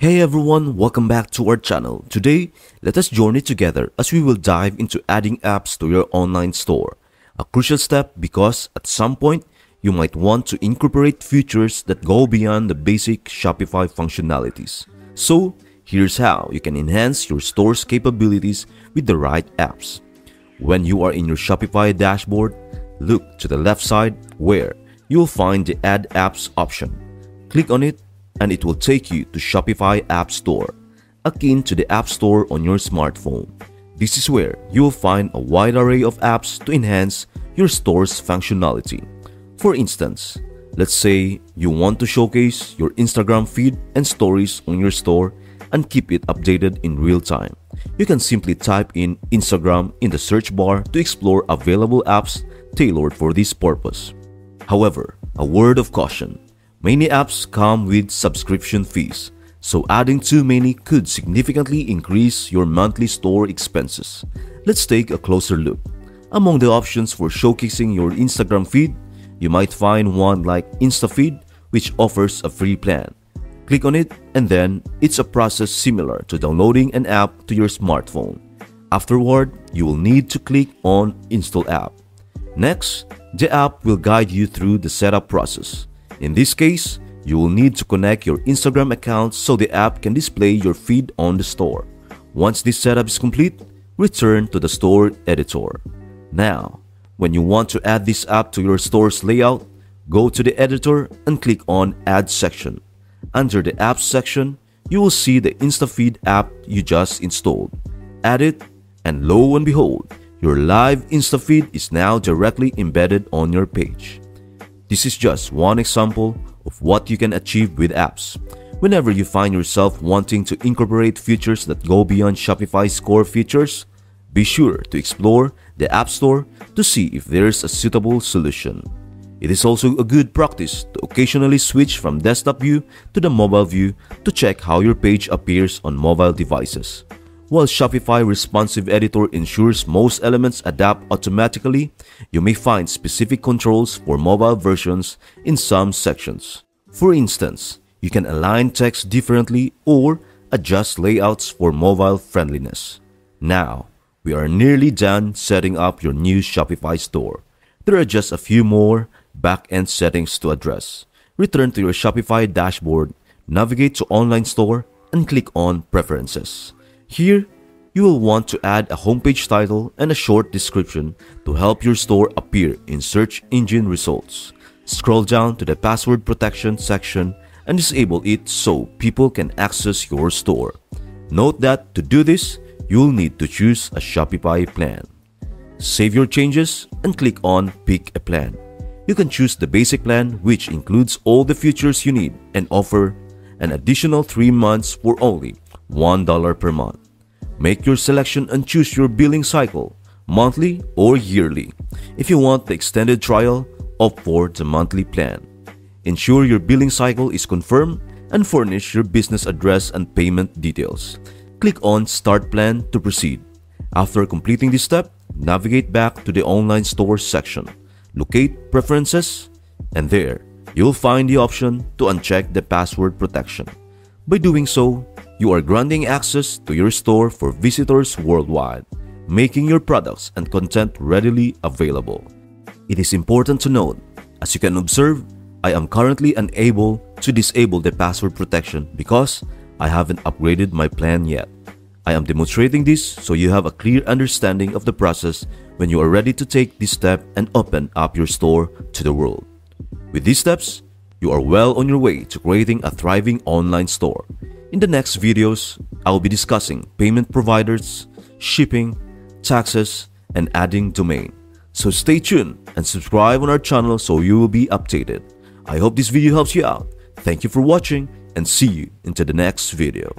Hey everyone, welcome back to our channel. Today, let us journey together as we will dive into adding apps to your online store. A crucial step because at some point, you might want to incorporate features that go beyond the basic Shopify functionalities. So, here's how you can enhance your store's capabilities with the right apps. When you are in your Shopify dashboard, look to the left side where you'll find the Add Apps option. Click on it and it will take you to Shopify App Store, akin to the App Store on your smartphone. This is where you'll find a wide array of apps to enhance your store's functionality. For instance, let's say you want to showcase your Instagram feed and stories on your store and keep it updated in real time. You can simply type in Instagram in the search bar to explore available apps tailored for this purpose. However, a word of caution. Many apps come with subscription fees, so adding too many could significantly increase your monthly store expenses. Let's take a closer look. Among the options for showcasing your Instagram feed, you might find one like InstaFeed, which offers a free plan. Click on it and then it's a process similar to downloading an app to your smartphone. Afterward, you will need to click on Install App. Next, the app will guide you through the setup process. In this case, you will need to connect your Instagram account so the app can display your feed on the store. Once this setup is complete, return to the store editor. Now, when you want to add this app to your store's layout, go to the editor and click on Add section. Under the Apps section, you will see the InstaFeed app you just installed. Add it, and lo and behold, your live InstaFeed is now directly embedded on your page. This is just one example of what you can achieve with apps. Whenever you find yourself wanting to incorporate features that go beyond Shopify's core features, be sure to explore the App Store to see if there's a suitable solution. It is also a good practice to occasionally switch from desktop view to the mobile view to check how your page appears on mobile devices. While Shopify Responsive Editor ensures most elements adapt automatically, you may find specific controls for mobile versions in some sections. For instance, you can align text differently or adjust layouts for mobile friendliness. Now, we are nearly done setting up your new Shopify store. There are just a few more back-end settings to address. Return to your Shopify dashboard, navigate to Online Store, and click on Preferences. Here, you will want to add a homepage title and a short description to help your store appear in search engine results. Scroll down to the password protection section and disable it so people can access your store. Note that to do this, you'll need to choose a Shopify plan. Save your changes and click on Pick a Plan. You can choose the basic plan, which includes all the features you need and offer an additional 3 months for only $1 per month. Make your selection and choose your billing cycle, monthly or yearly. If you want the extended trial, opt for the monthly plan. Ensure your billing cycle is confirmed and furnish your business address and payment details. Click on Start Plan to proceed. After completing this step, navigate back to the Online Store section. Locate Preferences, and there, you'll find the option to uncheck the password protection. By doing so, you are granting access to your store for visitors worldwide, making your products and content readily available. It is important to note, as you can observe, I am currently unable to disable the password protection because I haven't upgraded my plan yet. I am demonstrating this so you have a clear understanding of the process when you are ready to take this step and open up your store to the world. With these steps, you are well on your way to creating a thriving online store. In the next videos, I will be discussing payment providers, shipping, taxes, and adding domain. So stay tuned and subscribe on our channel so you will be updated. I hope this video helps you out. Thank you for watching and see you into the next video.